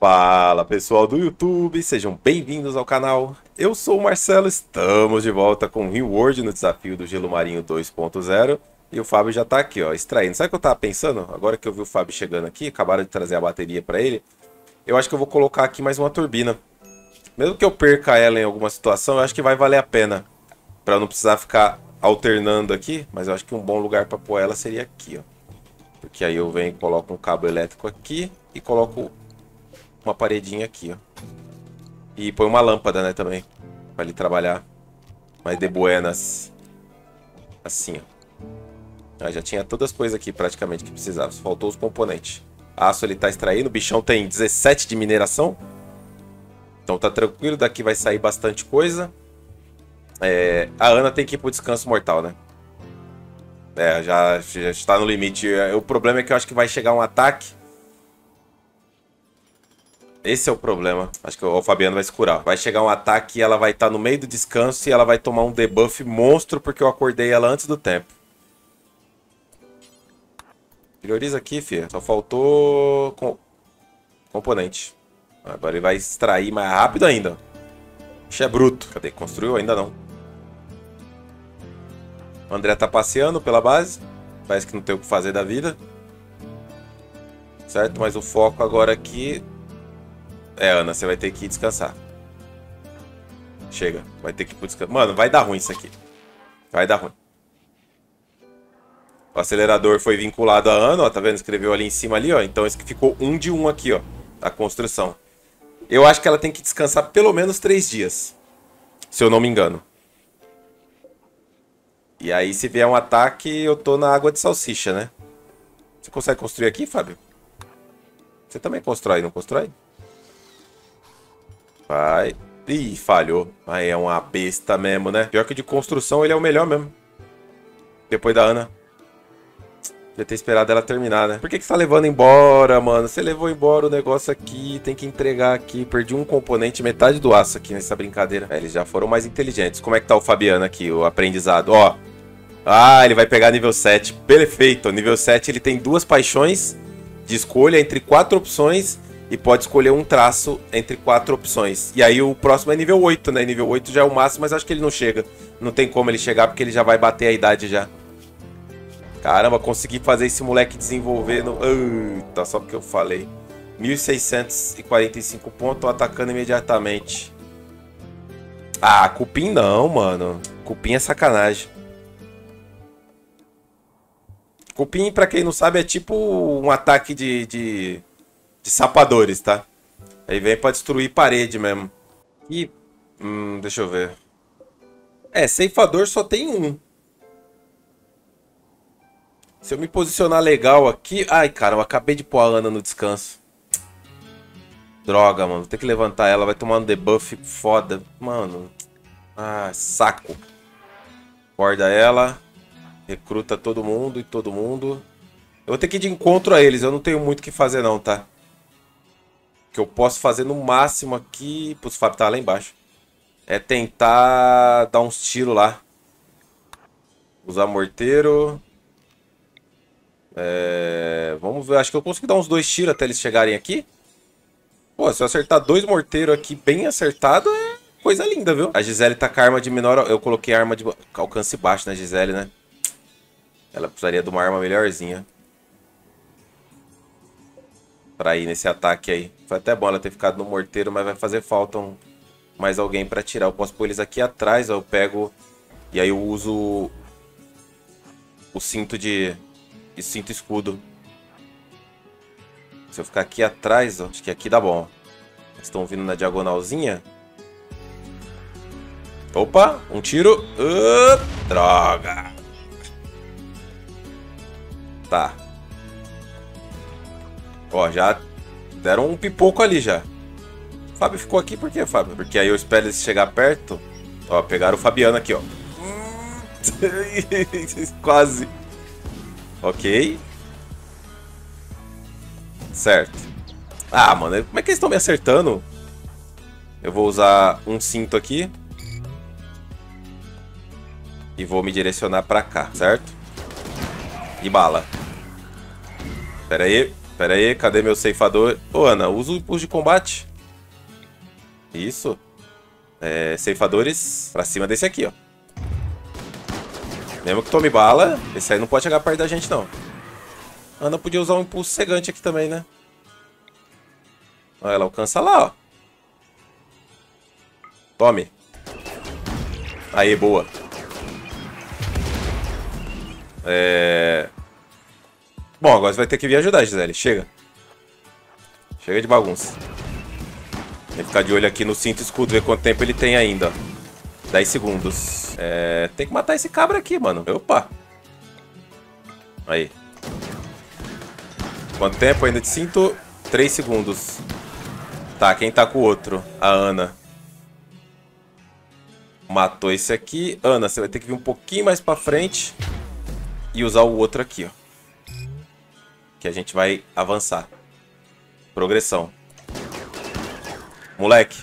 Fala pessoal do YouTube, sejam bem-vindos ao canal. Eu sou o Marcelo, estamos de volta com o Rimworld no desafio do Gelo Marinho 2.0. E o Fábio já tá aqui, ó, extraindo. Sabe o que eu tava pensando? Agora que eu vi o Fábio chegando aqui, acabaram de trazer a bateria pra ele. Eu acho que eu vou colocar aqui mais uma turbina. Mesmo que eu perca ela em alguma situação, eu acho que vai valer a pena. Pra não precisar ficar alternando aqui, mas eu acho que um bom lugar pra pôr ela seria aqui, ó. Porque aí eu venho e coloco um cabo elétrico aqui e coloco uma paredinha aqui, ó. E põe uma lâmpada, né, também. Pra ele trabalhar mais de buenas. Assim, ó. Ah, já tinha todas as coisas aqui praticamente que precisava. Só faltou os componentes. Aço ele tá extraindo. O bichão tem 17 de mineração. Então tá tranquilo. Daqui vai sair bastante coisa. É, a Ana tem que ir pro descanso mortal, né? É, já está no limite. O problema é que eu acho que vai chegar um ataque. Esse é o problema. Acho que o Fabiano vai se curar. Vai chegar um ataque e ela vai estar no meio do descanso e ela vai tomar um debuff monstro porque eu acordei ela antes do tempo. Prioriza aqui, filha. Só faltou componente. Agora ele vai extrair mais rápido ainda. Isso é bruto. Cadê? Construiu? Ainda não. O André tá passeando pela base. Parece que não tem o que fazer da vida. Certo? Mas o foco agora aqui... É, Ana, você vai ter que descansar. Chega, vai ter que ir pro descanso. Mano, vai dar ruim isso aqui. Vai dar ruim. O acelerador foi vinculado a Ana, ó, tá vendo? Escreveu ali em cima ali, ó. Então esse que ficou 1 de 1 aqui, ó, da construção. Eu acho que ela tem que descansar pelo menos 3 dias, se eu não me engano. E aí se vier um ataque, eu tô na água de salsicha, né? Você consegue construir aqui, Fábio? Você também constrói, não constrói? Vai. Ih, falhou. Aí é uma besta mesmo, né? Pior que de construção ele é o melhor mesmo. Depois da Ana. Devia ter esperado ela terminar, né? Por que você tá levando embora, mano? Você levou embora o negócio aqui. Tem que entregar aqui. Perdi um componente, metade do aço aqui nessa brincadeira. É, eles já foram mais inteligentes. Como é que tá o Fabiano aqui, o aprendizado? Ó. Ah, ele vai pegar nível 7. Perfeito. Nível 7 ele tem 2 paixões de escolha entre 4 opções... E pode escolher um traço entre 4 opções. E aí o próximo é nível 8, né? Nível 8 já é o máximo, mas acho que ele não chega. Não tem como ele chegar, porque ele já vai bater a idade já. Caramba, consegui fazer esse moleque desenvolver no... Tá só porque eu falei. 1.645 pontos, atacando imediatamente. Ah, cupim não, mano. Cupim é sacanagem. Cupim, pra quem não sabe, é tipo um ataque de sapadores, tá? Aí vem pra destruir parede mesmo. E... deixa eu ver. É, ceifador só tem 1. Se eu me posicionar legal aqui... Ai, cara, eu acabei de pôr a Ana no descanso. Droga, mano. Vou ter que levantar ela. Vai tomar um debuff foda. Mano. Ah, saco. Acorda ela. Recruta todo mundo e todo mundo. Eu vou ter que ir de encontro a eles. Eu não tenho muito o que fazer não, tá? Que eu posso fazer no máximo aqui... Putz, o Fábio tá lá embaixo. É tentar dar uns tiros lá. Usar morteiro. É... Vamos ver. Acho que eu consigo dar uns 2 tiros até eles chegarem aqui. Pô, se eu acertar 2 morteiros aqui bem acertado, é coisa linda, viu? A Gisele tá com a arma de menor... Eu coloquei a arma de alcance baixo na Gisele, né? Ela precisaria de uma arma melhorzinha. Pra ir nesse ataque aí. Foi até bom ela ter ficado no morteiro, mas vai fazer falta mais alguém pra tirar. Eu posso pôr eles aqui atrás, ó. Eu pego e aí eu uso o cinto de... cinto escudo. Se eu ficar aqui atrás, ó. Acho que aqui dá bom. Eles estão vindo na diagonalzinha. Opa, um tiro. Droga. Tá. Ó, já deram um pipoco ali já. O Fábio ficou aqui, por quê, Fábio? Porque aí eu espero eles chegar perto. Ó, pegaram o Fabiano aqui, ó. Quase. Ok. Certo. Ah, mano, como é que eles estão me acertando? Eu vou usar um cinto aqui. E vou me direcionar pra cá, certo? E bala. Pera aí. Pera aí, cadê meu ceifador? Ô, Ana, usa o impulso de combate. Isso. É, ceifadores pra cima desse aqui, ó. Mesmo que tome bala, esse aí não pode chegar perto da gente, não. Ana podia usar um impulso cegante aqui também, né? Ó, ela alcança lá, ó. Tome. Aí, boa. É... Bom, agora você vai ter que vir ajudar, Gisele. Chega. Chega de bagunça. Tem que ficar de olho aqui no cinto escudo, ver quanto tempo ele tem ainda. 10 segundos. É... Tem que matar esse cabra aqui, mano. Opa. Aí. Quanto tempo ainda de cinto? 3 segundos. Tá, quem tá com o outro? A Ana. Matou esse aqui. Ana, você vai ter que vir um pouquinho mais pra frente e usar o outro aqui, ó. Que a gente vai avançar. Progressão. Moleque,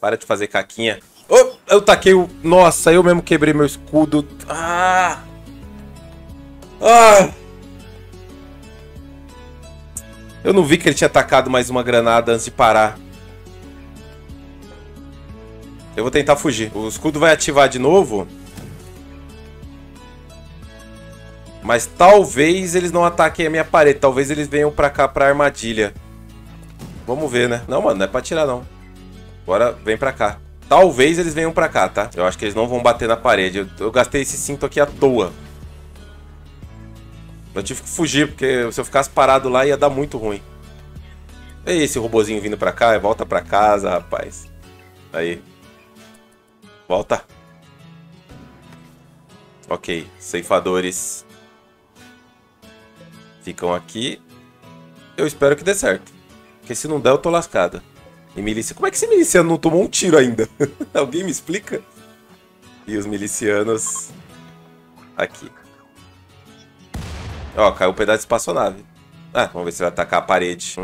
para de fazer caquinha. Oh, eu taquei o... Nossa, eu mesmo quebrei meu escudo. Ah! Ah! Eu não vi que ele tinha atacado mais uma granada antes de parar. Eu vou tentar fugir. O escudo vai ativar de novo. Mas talvez eles não ataquem a minha parede. Talvez eles venham pra cá, pra armadilha. Vamos ver, né? Não, mano, não é pra tirar, não. Agora vem pra cá. Talvez eles venham pra cá, tá? Eu acho que eles não vão bater na parede. Eu gastei esse cinto aqui à toa. Eu tive que fugir, porque se eu ficasse parado lá ia dar muito ruim. E esse robozinho vindo pra cá. Volta pra casa, rapaz. Aí. Volta. Ok. Ceifadores... Ficam aqui. Eu espero que dê certo. Porque se não der, eu tô lascada. E milícia... Como é que esse miliciano não tomou um tiro ainda? Alguém me explica? E os milicianos... Aqui. Ó, caiu um pedaço de espaçonave. Ah, vamos ver se vai atacar a parede.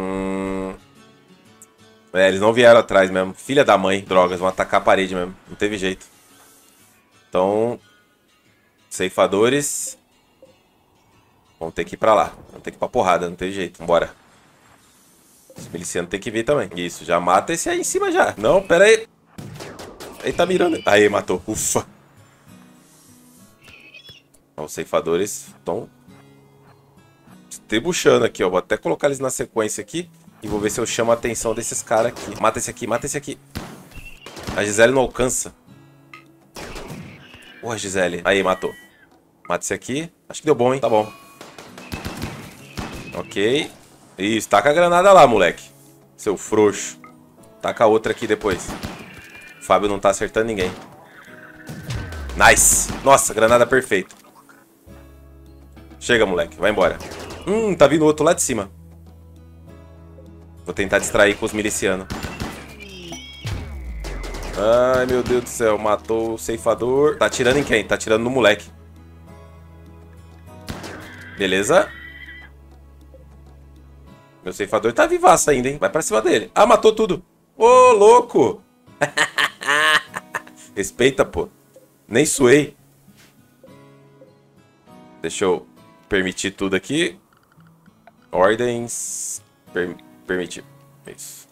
É, eles não vieram atrás mesmo. Filha da mãe. Drogas, vão atacar a parede mesmo. Não teve jeito. Então... Ceifadores... Vamos ter que ir pra lá. Vamos ter que ir pra porrada, não tem jeito. Vambora. Os milicianos tem que vir também. Isso, já mata esse aí em cima já. Não, pera aí. Ele tá mirando. Aí, matou. Ufa. Ó, os ceifadores estão trebuchando aqui, ó. Vou até colocar eles na sequência aqui. E vou ver se eu chamo a atenção desses caras aqui. Mata esse aqui, mata esse aqui. A Gisele não alcança. Porra, Gisele. Aí, matou. Mata esse aqui. Acho que deu bom, hein? Tá bom. Ok. Isso, taca a granada lá, moleque. Seu frouxo. Taca a outra aqui depois. O Fábio não tá acertando ninguém. Nice. Nossa, granada perfeita. Chega, moleque. Vai embora. Tá vindo outro lá de cima. Vou tentar distrair com os milicianos. Ai, meu Deus do céu. Matou o ceifador. Tá atirando em quem? Tá atirando no moleque. Beleza. Meu ceifador tá vivaço ainda, hein? Vai pra cima dele. Ah, matou tudo. Ô, louco. Respeita, pô. Nem suei. Deixa eu permitir tudo aqui. Ordens. Permitir. Isso.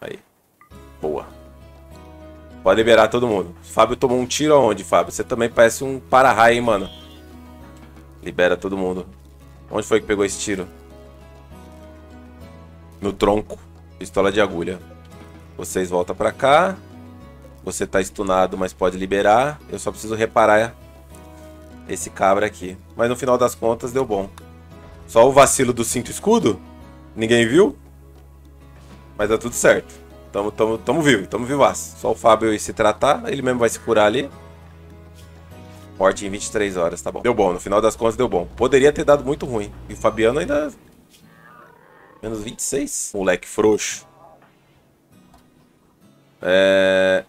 Aí. Boa. Pode liberar todo mundo. Fábio tomou um tiro aonde, Fábio? Você também parece um para-raio, hein, mano? Libera todo mundo. Onde foi que pegou esse tiro? No tronco. Pistola de agulha. Vocês voltam pra cá. Você tá stunado, mas pode liberar. Eu só preciso reparar esse cabra aqui. Mas no final das contas deu bom. Só o vacilo do cinto escudo. Ninguém viu. Mas dá tudo certo. Tamo vivo, tamo vivaço. Só o Fábio ir se tratar. Ele mesmo vai se curar ali. Morte em 23 horas, tá bom. Deu bom, no final das contas deu bom. Poderia ter dado muito ruim. E o Fabiano ainda... Menos 26. Moleque frouxo. É...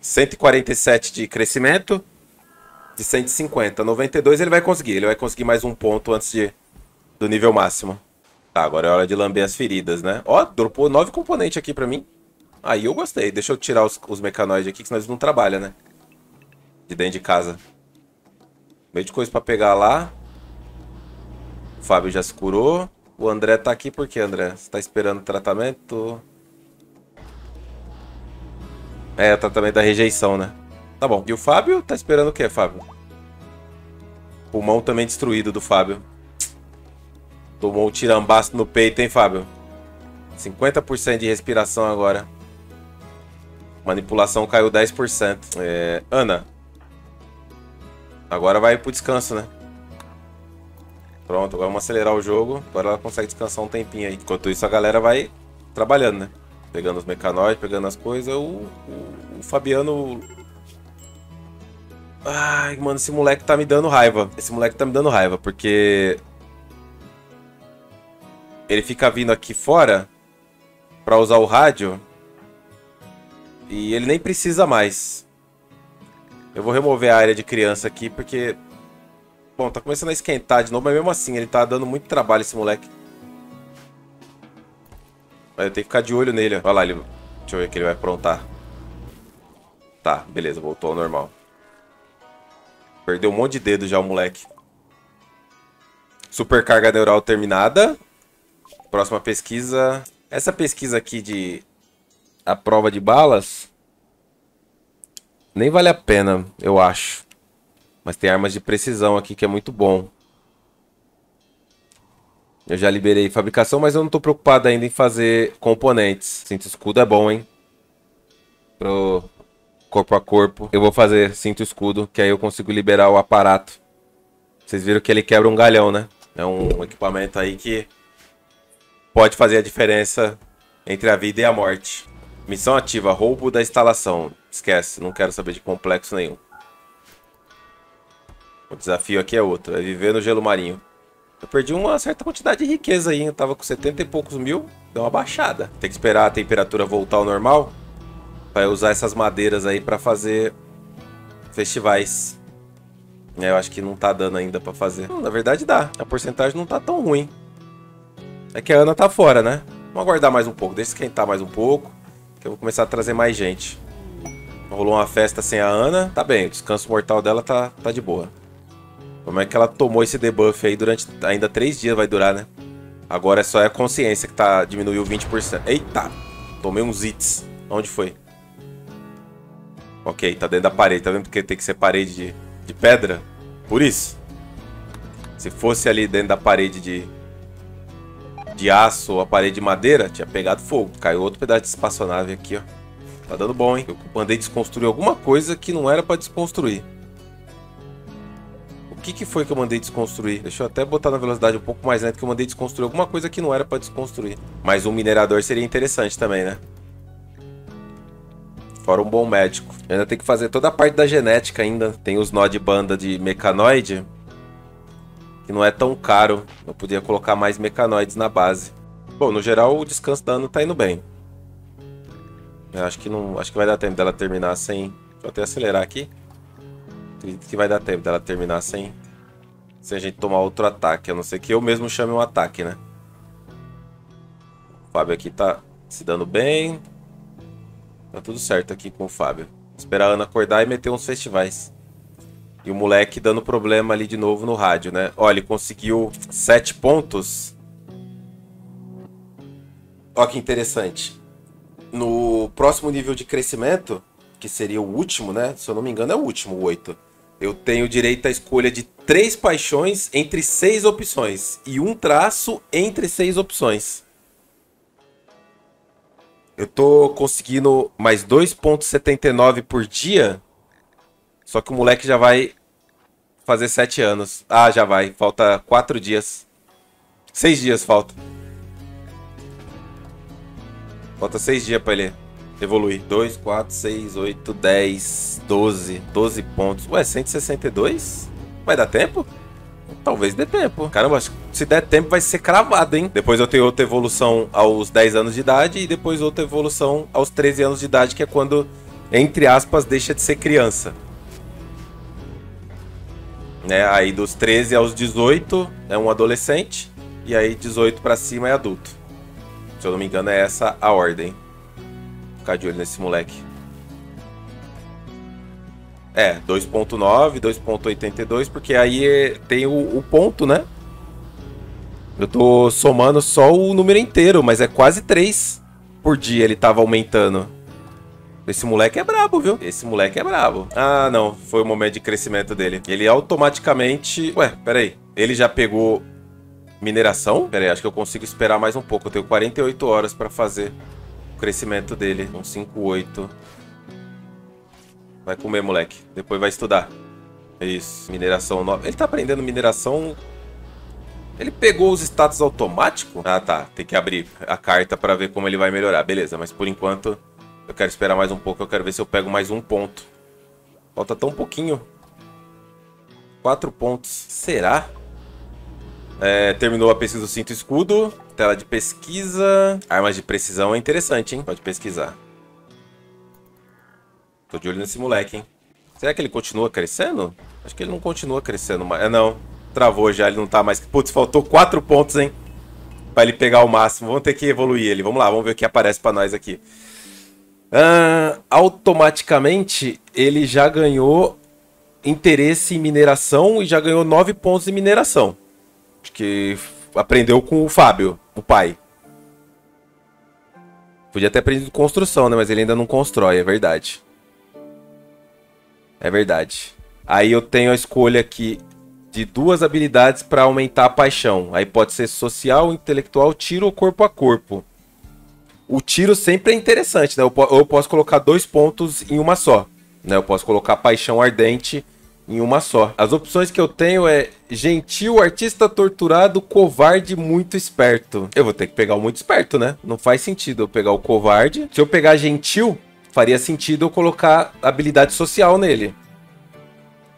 147 de crescimento. De 150. 92 ele vai conseguir. Ele vai conseguir mais um ponto antes do nível máximo. Tá, agora é hora de lamber as feridas, né? Ó, dropou 9 componentes aqui pra mim. Aí eu gostei. Deixa eu tirar os mecanoides aqui, que senão eles não trabalham, né? De dentro de casa. Meio de coisa pra pegar lá. O Fábio já se curou. O André tá aqui. Por que, André? Você tá esperando o tratamento? É, o tratamento da rejeição, né? Tá bom. E o Fábio tá esperando o que, Fábio? Pulmão também destruído do Fábio. Tomou um tirambaço no peito, hein, Fábio? 50% de respiração agora. Manipulação caiu 10%. É, Ana. Agora vai pro descanso, né? Pronto, agora vamos acelerar o jogo. Agora ela consegue descansar um tempinho aí. Enquanto isso, a galera vai trabalhando, né? Pegando os mecanoides, pegando as coisas. O Fabiano... Ai, mano, esse moleque tá me dando raiva. Esse moleque tá me dando raiva, porque... Ele fica vindo aqui fora pra usar o rádio. E ele nem precisa mais. Eu vou remover a área de criança aqui, porque... Bom, tá começando a esquentar de novo, mas mesmo assim, ele tá dando muito trabalho esse moleque. Eu tenho que ficar de olho nele. Olha lá, ele... deixa eu ver o que ele vai aprontar. Tá, beleza, voltou ao normal. Perdeu um monte de dedo já o moleque. Supercarga neural terminada. Próxima pesquisa. Essa pesquisa aqui de... A prova de balas... Nem vale a pena, eu acho. Mas tem armas de precisão aqui que é muito bom. Eu já liberei fabricação, mas eu não tô preocupado ainda em fazer componentes. Cinto escudo é bom, hein? Pro corpo a corpo. Eu vou fazer cinto escudo, que aí eu consigo liberar o aparato. Vocês viram que ele quebra um galhão, né? É um equipamento aí que pode fazer a diferença entre a vida e a morte. Missão ativa, roubo da instalação. Esquece, não quero saber de complexo nenhum. O desafio aqui é outro, é viver no gelo marinho. Eu perdi uma certa quantidade de riqueza aí, eu tava com 70 e poucos mil, deu uma baixada. Tem que esperar a temperatura voltar ao normal para usar essas madeiras aí para fazer festivais. Eu acho que não tá dando ainda para fazer. Na verdade dá, a porcentagem não tá tão ruim. É que a Ana tá fora, né? Vamos aguardar mais um pouco, deixa esquentar mais um pouco, que eu vou começar a trazer mais gente. Rolou uma festa sem a Ana, tá bem, o descanso mortal dela tá de boa. Como é que ela tomou esse debuff aí durante... Ainda 3 dias vai durar, né? Agora só é a consciência que tá... Diminuiu 20%. Eita! Tomei uns hits. Onde foi? Ok, tá dentro da parede. Tá vendo porque tem que ser parede de pedra? Por isso. Se fosse ali dentro da parede de aço ou a parede de madeira, tinha pegado fogo. Caiu outro pedaço de espaçonave aqui, ó. Tá dando bom, hein? Eu mandei desconstruir alguma coisa que não era pra desconstruir. O que foi que eu mandei desconstruir? Deixa eu até botar na velocidade um pouco mais lenta, que eu mandei desconstruir alguma coisa que não era pra desconstruir. Mas um minerador seria interessante também, né? Fora um bom médico. Eu ainda tenho que fazer toda a parte da genética ainda. Tem os nó de banda de mecanoide, que não é tão caro. Eu podia colocar mais mecanoides na base. Bom, no geral o descanso da Ana tá indo bem. Eu acho que não. Acho que vai dar tempo dela terminar sem. Deixa eu até acelerar aqui. Acredito que vai dar tempo dela terminar sem a gente tomar outro ataque. A não ser que eu mesmo chame um ataque, né? O Fábio aqui tá se dando bem. Tá tudo certo aqui com o Fábio. Esperar a Ana acordar e meter uns festivais. E o moleque dando problema ali de novo no rádio, né? Ó, ele conseguiu 7 pontos. Ó que interessante. No próximo nível de crescimento, que seria o último, né? Se eu não me engano é o último, o 8. Eu tenho direito à escolha de 3 paixões entre 6 opções. E um traço entre 6 opções. Eu tô conseguindo mais 2,79 por dia. Só que o moleque já vai fazer 7 anos. Ah, já vai. Falta 4 dias. 6 dias falta. Falta 6 dias pra ele... Evoluir. 2, 4, 6, 8, 10, 12. 12 pontos. Ué, 162? Vai dar tempo? Talvez dê tempo. Caramba, se der tempo vai ser cravado, hein? Depois eu tenho outra evolução aos 10 anos de idade e depois outra evolução aos 13 anos de idade, que é quando, entre aspas, deixa de ser criança. Né? Aí dos 13 aos 18 é um adolescente e aí 18 pra cima é adulto. Se eu não me engano é essa a ordem. Ficar de olho nesse moleque. É, 2,9, 2,82, porque aí tem o ponto, né? Eu tô somando só o número inteiro, mas é quase 3 por dia ele tava aumentando. Esse moleque é brabo, viu? Esse moleque é brabo. Ah, não. Foi o momento de crescimento dele. Ele automaticamente... Ué, peraí. Ele já pegou mineração? Peraí, acho que eu consigo esperar mais um pouco. Eu tenho 48 horas pra fazer o crescimento dele. 158. Vai comer, moleque. Depois vai estudar. Isso. Mineração nova. Ele tá aprendendo mineração... Ele pegou os status automáticos? Ah, tá. Tem que abrir a carta pra ver como ele vai melhorar. Beleza, mas por enquanto... Eu quero esperar mais um pouco, eu quero ver se eu pego mais um ponto. Falta tão pouquinho. 4 pontos. Será? É, terminou a pesquisa do cinto escudo. Tela de pesquisa. Armas de precisão é interessante, hein? Pode pesquisar. Tô de olho nesse moleque, hein? Será que ele continua crescendo? Acho que ele não continua crescendo mais. É, não. Travou já, ele não tá mais... Putz, faltou 4 pontos, hein? Pra ele pegar o máximo. Vamos ter que evoluir ele. Vamos lá, vamos ver o que aparece pra nós aqui. Automaticamente ele já ganhou interesse em mineração e já ganhou 9 pontos de mineração. Acho que aprendeu com o Fábio, o pai. Podia ter aprendido construção, né? Mas ele ainda não constrói, é verdade. É verdade. Aí eu tenho a escolha aqui de 2 habilidades para aumentar a paixão. Aí pode ser social, intelectual, tiro ou corpo a corpo. O tiro sempre é interessante, né? Eu posso colocar 2 pontos em uma só, né? Eu posso colocar paixão ardente em uma só. As opções que eu tenho é gentil, artista torturado, covarde, muito esperto. Eu vou ter que pegar o muito esperto, né? Não faz sentido eu pegar o covarde. Se eu pegar gentil, faria sentido eu colocar habilidade social nele,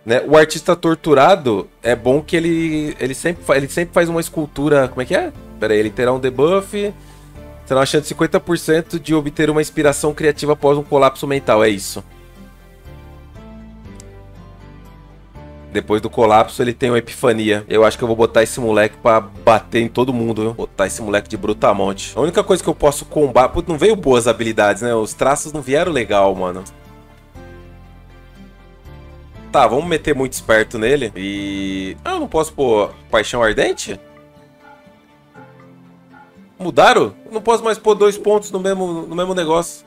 né? O artista torturado é bom que ele sempre faz uma escultura... Como é que é? Pera aí, ele terá um debuff... Será uma chance de 50% de obter uma inspiração criativa após um colapso mental. É isso. Depois do colapso, ele tem uma epifania. Eu acho que eu vou botar esse moleque pra bater em todo mundo, viu? Botar esse moleque de brutamonte. A única coisa que eu posso combater... Putz, não veio boas habilidades, né? Os traços não vieram legal, mano. Tá, vamos meter muito esperto nele. E... Ah, eu não posso pôr paixão ardente? Mudaram? Eu não posso mais pôr 2 pontos no mesmo negócio.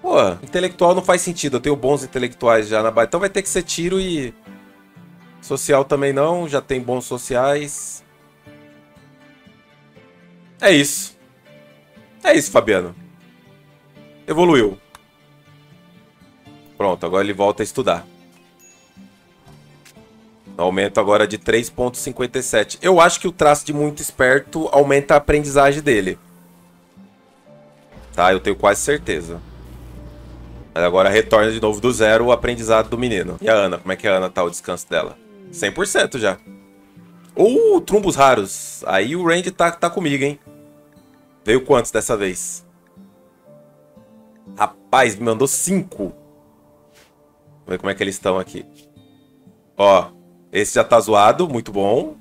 Pô, intelectual não faz sentido. Eu tenho bons intelectuais já na base. Então vai ter que ser tiro e... Social também não. Já tem bons sociais. É isso. É isso, Fabiano. Evoluiu. Pronto, agora ele volta a estudar. Aumento agora de 3,57. Eu acho que o traço de muito esperto aumenta a aprendizagem dele. Tá, eu tenho quase certeza. Mas agora retorna de novo do zero o aprendizado do menino. E a Ana, como é que a Ana tá o descanso dela? 100% já. Trumbos raros. Aí o Randy tá comigo, hein? Veio quantos dessa vez? Rapaz, me mandou 5. Vamos ver como é que eles estão aqui. Ó. Esse já tá zoado, muito bom.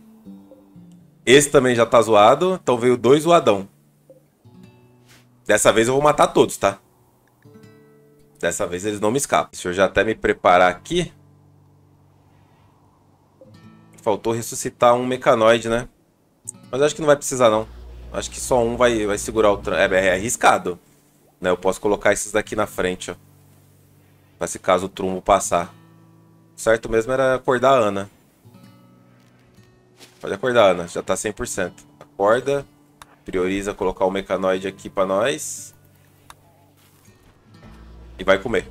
Esse também já tá zoado. Então veio 2 zoadão. Dessa vez eu vou matar todos, tá? Dessa vez eles não me escapam. Deixa eu já até me preparar aqui. Faltou ressuscitar um mecanoide, né? Mas acho que não vai precisar, não. Acho que só um vai segurar o tranco. É arriscado, né? Eu posso colocar esses daqui na frente, ó. Pra se caso o trumbo passar. Certo mesmo era acordar a Ana. Pode acordar, Ana. Já tá 100%. Acorda. Prioriza colocar o mecanoide aqui pra nós. E vai comer.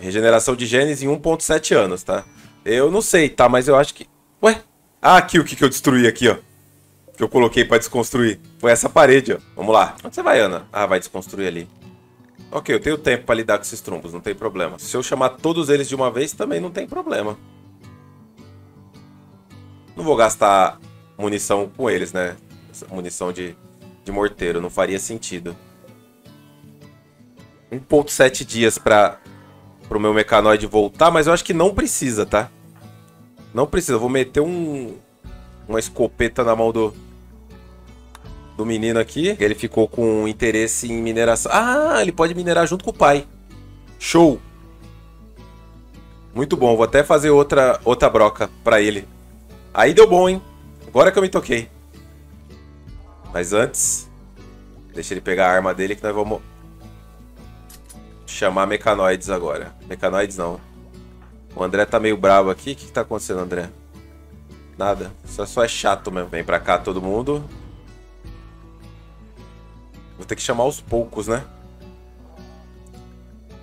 Regeneração de genes em 1,7 anos, tá? Eu não sei, tá? Mas eu acho que... Ué? Ah, aqui o que eu destruí aqui, ó. Que eu coloquei pra desconstruir. Foi essa parede, ó. Vamos lá. Onde você vai, Ana? Ah, vai desconstruir ali. Ok, eu tenho tempo pra lidar com esses trombos, não tem problema. Se eu chamar todos eles de uma vez, também não tem problema. Não vou gastar munição com eles, né? Essa munição de morteiro, não faria sentido. 1,7 dias pro meu mecanoide voltar, mas eu acho que não precisa, tá? Não precisa, eu vou meter uma escopeta na mão do menino aqui. Ele ficou com interesse em mineração. Ah, ele pode minerar junto com o pai. Show! Muito bom, vou até fazer outra broca pra ele. Aí deu bom, hein? Agora que eu me toquei. Mas antes, deixa ele pegar a arma dele que nós vamos chamar mecanoides agora. Mecanoides não. O André tá meio bravo aqui. O que que tá acontecendo, André? Nada. Isso só é chato mesmo. Vem pra cá todo mundo. Vou ter que chamar aos poucos, né?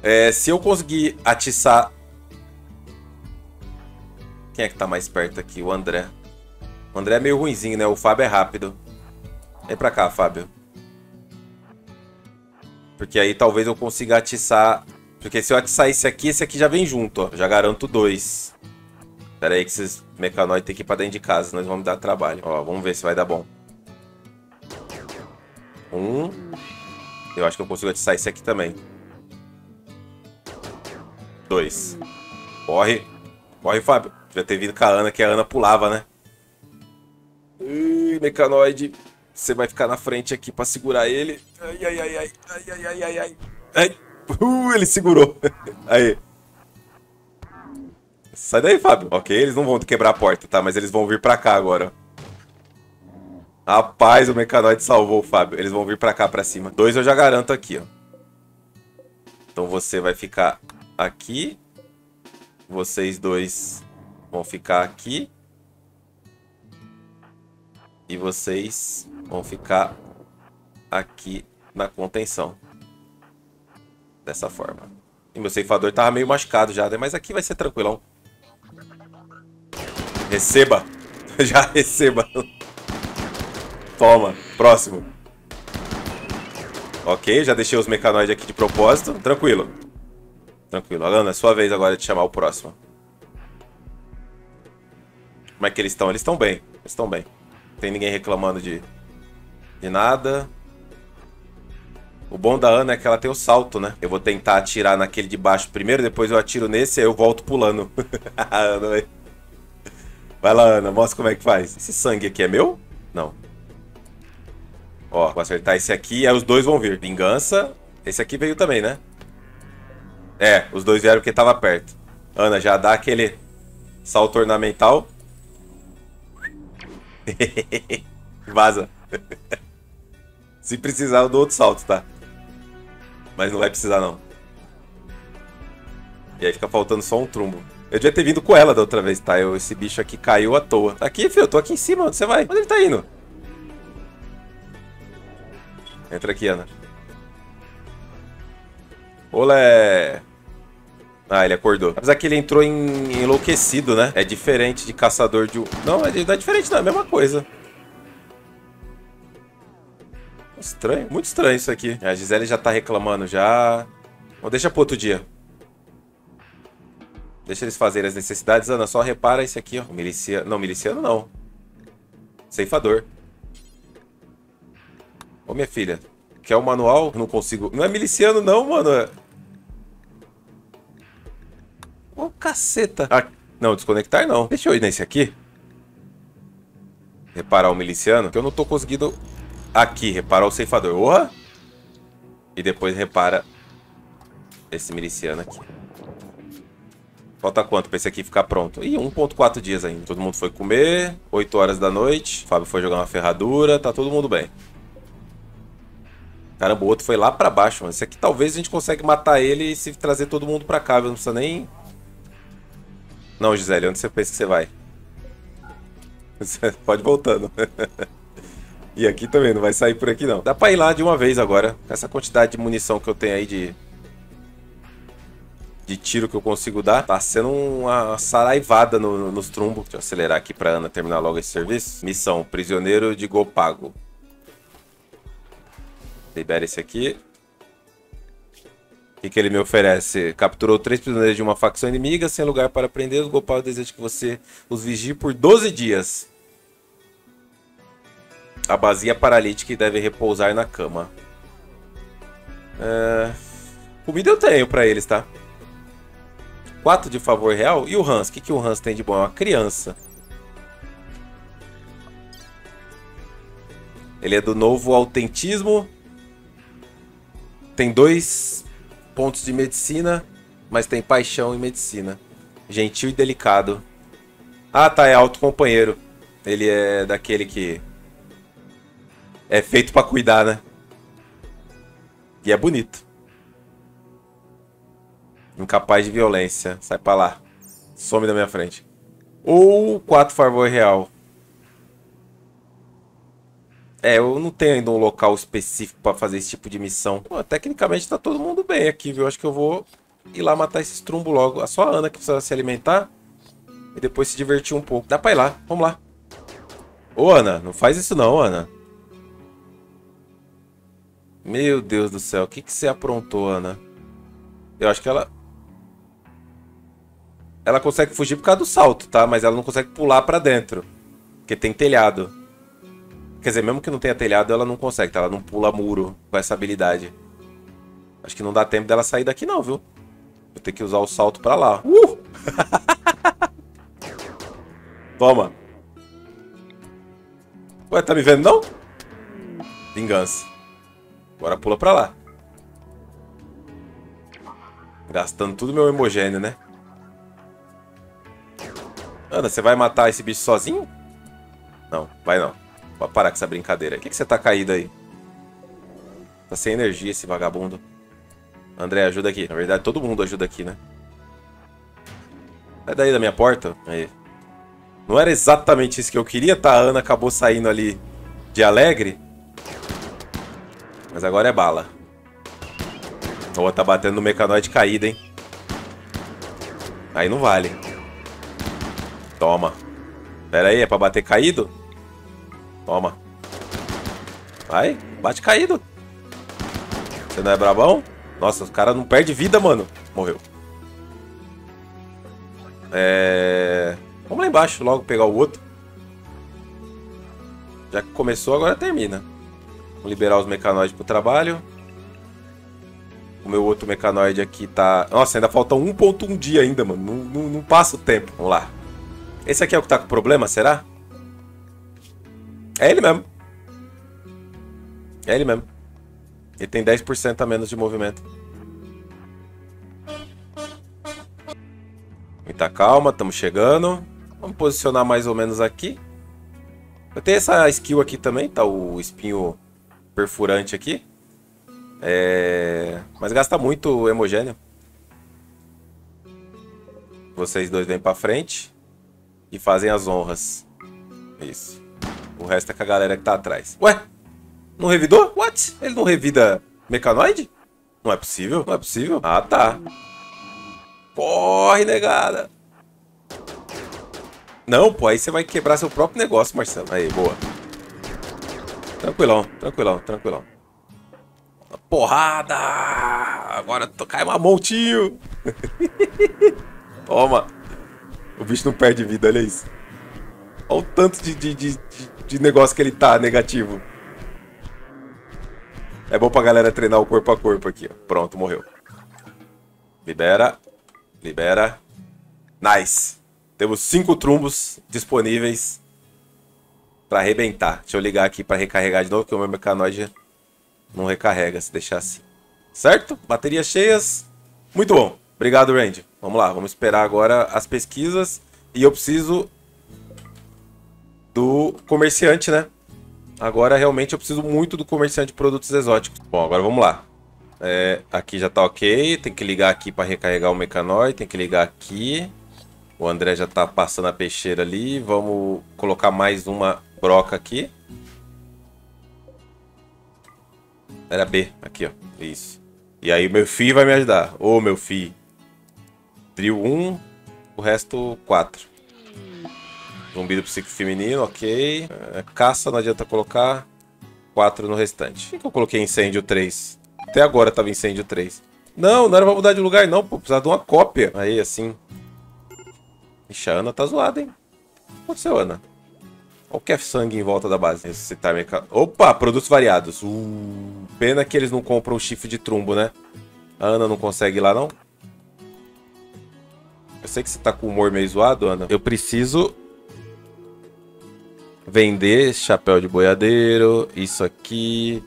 É, se eu conseguir atiçar... Quem é que tá mais perto aqui? O André. O André é meio ruinzinho, né? O Fábio é rápido. Vem pra cá, Fábio. Porque aí talvez eu consiga atiçar... Porque se eu atiçar esse aqui já vem junto, ó. Já garanto 2. Pera aí que esses mecanoides tem que ir pra dentro de casa. Nós vamos dar trabalho. Ó, vamos ver se vai dar bom. 1. Eu acho que eu consigo atiçar esse aqui também. 2. Corre. Corre, Fábio. Devia ter vindo com a Ana, que a Ana pulava, né? Mecanoide. Você vai ficar na frente aqui pra segurar ele. Ai, ai, ai, ai. Ai, ai, ai, ai, ai. Ai. Ele segurou. Aí. Sai daí, Fábio. Ok, eles não vão quebrar a porta, tá? Mas eles vão vir pra cá agora. Rapaz, o mecanoide salvou o Fábio. Eles vão vir pra cá, pra cima. 2 eu já garanto aqui, ó. Então você vai ficar aqui. Vocês 2 vão ficar aqui. E vocês vão ficar aqui na contenção. Dessa forma. E meu ceifador tava meio machucado já, né? Mas aqui vai ser tranquilão. Receba. Já receba. Toma. Próximo. Ok, já deixei os mecanoides aqui de propósito. Tranquilo. Tranquilo. Alana, é sua vez agora de chamar o próximo. Como é que eles estão? Eles estão bem. Eles estão bem. Não tem ninguém reclamando de nada. O bom da Ana é que ela tem o salto, né? Eu vou tentar atirar naquele de baixo primeiro, depois eu atiro nesse e aí eu volto pulando. Ana, vai lá, Ana. Mostra como é que faz. Esse sangue aqui é meu? Não. Ó, vou acertar esse aqui, aí os 2 vão vir. Vingança. Esse aqui veio também, né? É, os 2 vieram porque tava perto. Ana, já dá aquele salto ornamental. Vaza. Se precisar, eu dou outro salto, tá? Mas não vai precisar, não. E aí fica faltando só um trumbo. Eu devia ter vindo com ela da outra vez, tá? Esse bicho aqui caiu à toa. Tá aqui, filho. Eu tô aqui em cima. Onde você vai? Onde ele tá indo? Entra aqui, Ana. Olé! Ah, ele acordou. Mas aqui ele entrou enlouquecido, né? É diferente de caçador de... Não, não é diferente, não. É a mesma coisa. Estranho, muito estranho isso aqui. A Gisele já tá reclamando já. Bom, deixa pro outro dia. Deixa eles fazerem as necessidades. Ana, só repara esse aqui, ó. Miliciano. Não, miliciano não. Ceifador. Ô, minha filha. Quer o manual? Não consigo. Não é miliciano não, mano. Ô, caceta. Ah, não, desconectar não. Deixa eu ir nesse aqui. Reparar o miliciano. Que eu não tô conseguindo... Aqui, repara o ceifador. Orra! E depois repara esse miliciano aqui. Falta quanto pra esse aqui ficar pronto? Ih, 1.4 dias ainda. Todo mundo foi comer. 8 horas da noite. O Fábio foi jogar uma ferradura. Tá todo mundo bem. Caramba, o outro foi lá pra baixo, mano. Esse aqui talvez a gente consiga matar ele e se trazer todo mundo pra cá. Não precisa nem... Não, Gisele, onde você pensa que você vai? Você pode ir voltando. E aqui também, não vai sair por aqui não. Dá pra ir lá de uma vez agora. Com essa quantidade de munição que eu tenho aí de tiro que eu consigo dar. Tá sendo uma saraivada nos trumbos. Deixa eu acelerar aqui pra Ana terminar logo esse serviço. Missão, prisioneiro de Golpago. Libera esse aqui. O que ele me oferece? Capturou 3 prisioneiros de uma facção inimiga. Sem lugar para prender, os Golpago desejam que você os vigie por 12 dias. A bacia paralítica e deve repousar na cama. Comida eu tenho pra eles, tá? 4 de favor real. E o Hans? O que o Hans tem de bom? É uma criança. Ele é do novo autentismo. Tem 2 pontos de medicina, mas tem paixão e medicina. Gentil e delicado. Ah, tá, é autocompanheiro. Ele é daquele que... é feito pra cuidar, né? E é bonito. Incapaz de violência. Sai pra lá. Some da minha frente. Ou 4 favor real. É, eu não tenho ainda um local específico pra fazer esse tipo de missão. Pô, tecnicamente tá todo mundo bem aqui, viu? Acho que eu vou ir lá matar esses trumbos logo. É só a Ana que precisa se alimentar. E depois se divertir um pouco. Dá pra ir lá. Vamos lá. Ô, Ana. Não faz isso não, Ana. Meu Deus do céu. O que que você aprontou, Ana? Eu acho que ela... ela consegue fugir por causa do salto, tá? Mas ela não consegue pular pra dentro. Porque tem telhado. Quer dizer, mesmo que não tenha telhado, ela não consegue, tá? Ela não pula muro com essa habilidade. Acho que não dá tempo dela sair daqui não, viu? Vou ter que usar o salto pra lá. Toma. Ué, tá me vendo não? Vingança. Agora pula pra lá. Gastando tudo meu hemogênio, né? Ana, você vai matar esse bicho sozinho? Não, vai não. Vou parar com essa brincadeira. Por que você tá caído aí? Tá sem energia esse vagabundo. André, ajuda aqui. Na verdade, todo mundo ajuda aqui, né? Sai daí da minha porta. Aí. Não era exatamente isso que eu queria, tá? A Ana acabou saindo ali de alegre. Mas agora é bala. Ou tá batendo no mecanoide caído, hein? Aí não vale. Toma. Pera aí, é pra bater caído? Toma. Vai, bate caído. Você não é brabão? Nossa, o cara não perde vida, mano. Morreu. É... vamos lá embaixo logo pegar o outro. Já que começou, agora termina. Vamos liberar os mecanoides pro trabalho. O meu outro mecanoide aqui tá... nossa, ainda falta 1.1 dia ainda, mano. Não passa o tempo. Vamos lá. Esse aqui é o que tá com problema, será? É ele mesmo. É ele mesmo. Ele tem 10% a menos de movimento. Muita calma, estamos chegando. Vamos posicionar mais ou menos aqui. Eu tenho essa skill aqui também, tá? O espinho perfurante aqui. É... mas gasta muito hemogênio. Vocês dois vêm pra frente. E fazem as honras. Isso. O resto é com a galera que tá atrás. Ué? Não revidou? What? Ele não revida mecanoide? Não é possível? Não é possível? Ah, tá. Corre, negada. Não, pô. Aí você vai quebrar seu próprio negócio, Marcelo. Aí, boa. Tranquilão, tranquilão, tranquilão. Porrada! Agora cai uma montinho. Toma. O bicho não perde vida, olha isso. Olha o tanto de negócio que ele tá negativo. É bom pra galera treinar o corpo a corpo aqui, ó. Pronto, morreu. Libera. Libera. Nice. Temos 5 trumbos disponíveis pra arrebentar. Deixa eu ligar aqui pra recarregar de novo, porque o meu mecanoide não recarrega se deixar assim. Certo? Baterias cheias. Muito bom. Obrigado, Randy. Vamos lá, vamos esperar agora as pesquisas. E eu preciso do comerciante, né? Agora, realmente, eu preciso muito do comerciante de produtos exóticos. Bom, agora vamos lá. É, aqui já tá ok. Tem que ligar aqui para recarregar o mecanoide. Tem que ligar aqui. O André já tá passando a peixeira ali. Vamos colocar mais uma broca aqui. Era B. Aqui, ó. Isso. E aí, meu filho vai me ajudar. Ô, meu filho. Trio 1, o resto 4. Zumbi do psico feminino, ok. Caça, não adianta colocar 4 no restante. Por que eu coloquei incêndio 3? Até agora tava incêndio 3. Não, não era pra mudar de lugar não, pô. Precisava de uma cópia. Aí, assim. Ixi, a Ana tá zoada, hein? O que aconteceu, Ana? Olha o que é sangue em volta da base. Ressuscitar meca... opa, produtos variados. Pena que eles não compram o chifre de trumbo, né? A Ana não consegue ir lá, não? Eu sei que você tá com o humor meio zoado, Ana. Eu preciso vender esse chapéu de boiadeiro, isso aqui,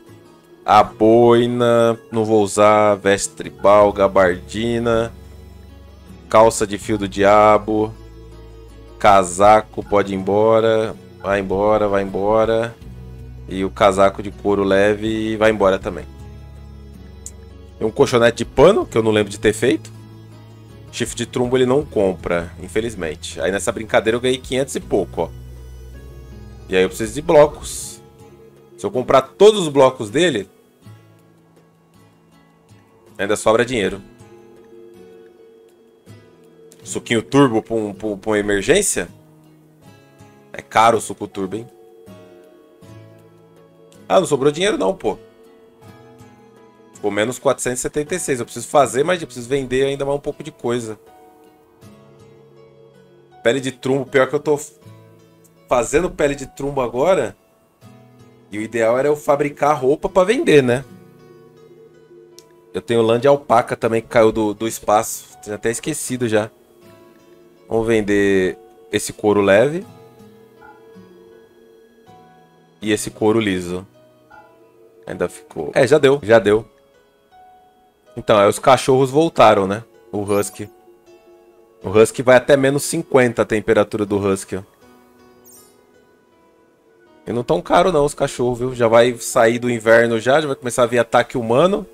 a boina, não vou usar, veste tribal, gabardina, calça de fio do diabo, casaco pode ir embora, vai embora, vai embora. E o casaco de couro leve vai embora também. Tem um colchonete de pano, que eu não lembro de ter feito. Chifre de trumbo ele não compra, infelizmente. Aí nessa brincadeira eu ganhei 500 e pouco, ó. E aí eu preciso de blocos. Se eu comprar todos os blocos dele, ainda sobra dinheiro. Suquinho turbo pra uma emergência? É caro o suco turbo, hein? Ah, não sobrou dinheiro não, pô. Ficou menos 476. Eu preciso fazer, mas eu preciso vender ainda mais um pouco de coisa. Pele de trumbo. Pior que eu tô fazendo pele de trumbo agora. E o ideal era eu fabricar roupa pra vender, né? Eu tenho lã de alpaca também que caiu do espaço. Tinha até esquecido já. Vamos vender esse couro leve. E esse couro liso. Ainda ficou... É, já deu, já deu. Então, aí os cachorros voltaram, né? O Husky. O Husky vai até menos 50 a temperatura do Husky, ó. E não tão caro não os cachorros, viu? Já vai sair do inverno já vai começar a vir ataque humano.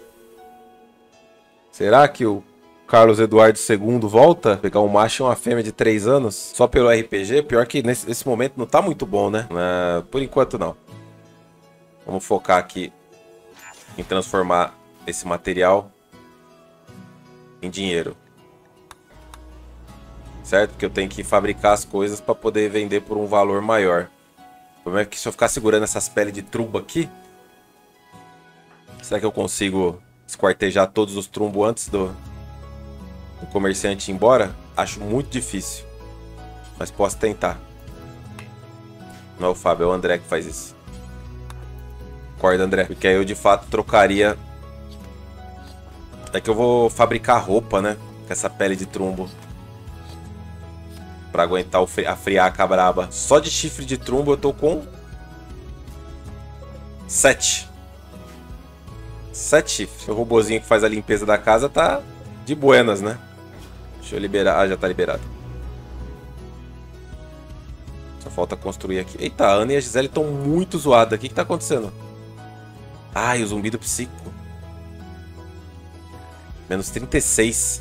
Será que o Carlos Eduardo II volta? Pegar um macho e uma fêmea de 3 anos? Só pelo RPG? Pior que nesse momento não tá muito bom, né? Por enquanto não. Vamos focar aqui em transformar esse material em dinheiro. Certo? Porque eu tenho que fabricar as coisas para poder vender por um valor maior. O problema é que se eu ficar segurando essas peles de trumbo aqui... Será que eu consigo esquartejar todos os trumbos antes do comerciante ir embora? Acho muito difícil. Mas posso tentar. Não é o Fábio, é o André que faz isso. Acorda, André. Porque aí eu de fato trocaria. É que eu vou fabricar roupa, né? Com essa pele de trumbo. Pra aguentar a friaca braba. Só de chifre de trumbo eu tô com 7 chifres. O robozinho que faz a limpeza da casa tá de buenas, né? Deixa eu liberar. Ah, já tá liberado. Só falta construir aqui. Eita, a Ana e a Gisele estão muito zoadas aqui. O que tá acontecendo? Ai, o zumbido psíquico. Menos 36.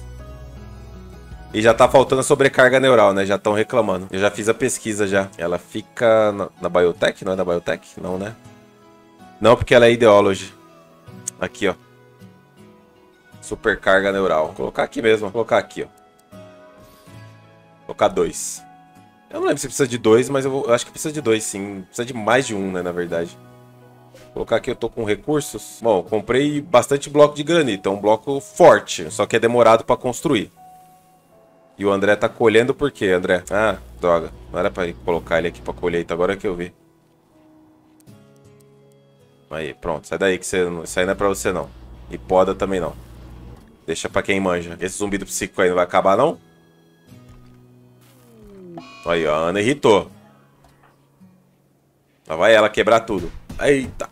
E já tá faltando a sobrecarga neural, né? Já estão reclamando. Eu já fiz a pesquisa já. Ela fica na Biotech? Não é na Biotech? Não, né? Não, porque ela é ideology. Aqui, ó. Supercarga neural. Vou colocar aqui mesmo. Vou colocar aqui, ó. Vou colocar 2. Eu não lembro se precisa de 2, mas eu acho que precisa de 2, sim. Precisa de mais de 1, né, na verdade. Colocar aqui, eu tô com recursos. Bom, eu comprei bastante bloco de granito. É um bloco forte, só que é demorado pra construir. E o André tá colhendo por quê, André? Ah, droga. Não era pra colocar ele aqui pra colheita, agora que eu vi. Aí, pronto. Sai daí que você... Isso aí não é pra você, não. E poda também, não. Deixa pra quem manja. Esse zumbido psíquico aí não vai acabar, não? Aí, ó. A Ana irritou. Lá vai ela quebrar tudo. Eita.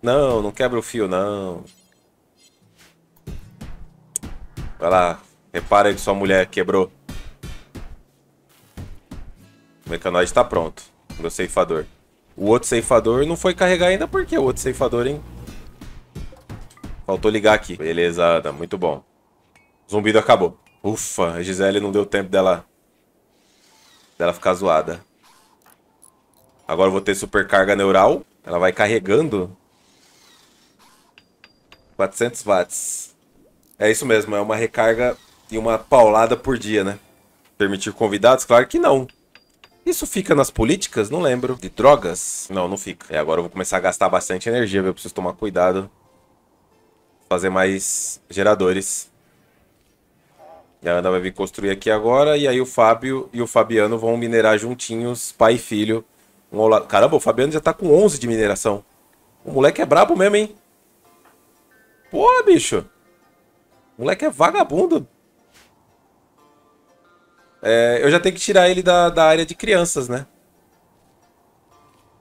Não, não quebra o fio, não. Vai lá. Repara aí que sua mulher quebrou. O mecanoide tá pronto. Meu ceifador. O outro ceifador não foi carregar ainda. Por que o outro ceifador, hein? Faltou ligar aqui. Beleza, Ana. Muito bom. Zumbido acabou. Ufa, a Gisele não deu tempo dela ficar zoada. Agora eu vou ter supercarga neural. Ela vai carregando. 400 watts. É isso mesmo, é uma recarga e uma paulada por dia, né? Permitir convidados? Claro que não. Isso fica nas políticas? Não lembro. De drogas? Não, não fica. E agora eu vou começar a gastar bastante energia, viu? Eu preciso tomar cuidado. Fazer mais geradores. E a Ana vai vir construir aqui agora. E aí o Fábio e o Fabiano vão minerar juntinhos, pai e filho. Caramba, o Fabiano já tá com 11 de mineração. O moleque é brabo mesmo, hein? Pô, bicho. O moleque é vagabundo. É, eu já tenho que tirar ele da área de crianças, né?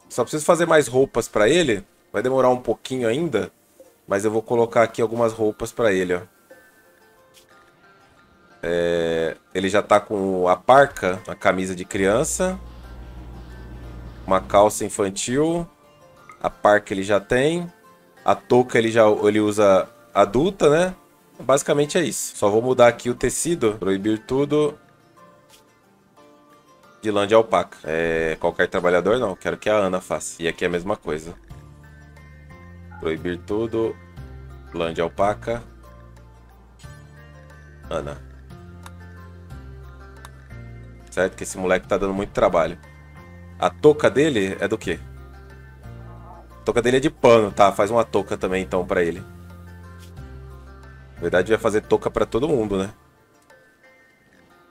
Só preciso fazer mais roupas pra ele. Vai demorar um pouquinho ainda. Mas eu vou colocar aqui algumas roupas pra ele, ó. Ele já tá com a parca, a camisa de criança, uma calça infantil, a parca ele já tem, a touca ele usa adulta, né? Basicamente é isso. Só vou mudar aqui o tecido, proibir tudo de lã de alpaca. Qualquer trabalhador não, quero que a Ana faça. E aqui é a mesma coisa. Proibir tudo, lã de alpaca, Ana. Certo? Que esse moleque tá dando muito trabalho. A touca dele é do quê? A touca dele é de pano, tá? Faz uma touca também então pra ele. Na verdade vai fazer touca pra todo mundo, né?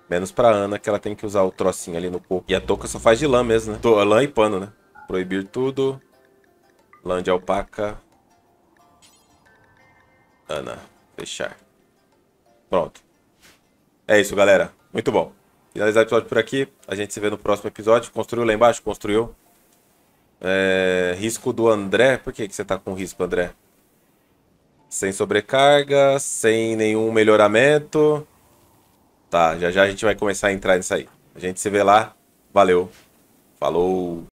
Menos pra Ana, que ela tem que usar o trocinho ali no corpo. E a touca só faz de lã mesmo, né? Lã e pano, né? Proibir tudo. Lã de alpaca. Ana. Fechar. Pronto. É isso, galera. Muito bom. Finalizar o episódio por aqui. A gente se vê no próximo episódio. Construiu lá embaixo? Construiu. Risco do André. Por que você tá com risco, André? Sem sobrecarga. Sem nenhum melhoramento. Tá, já já a gente vai começar a entrar nisso aí. A gente se vê lá. Valeu. Falou.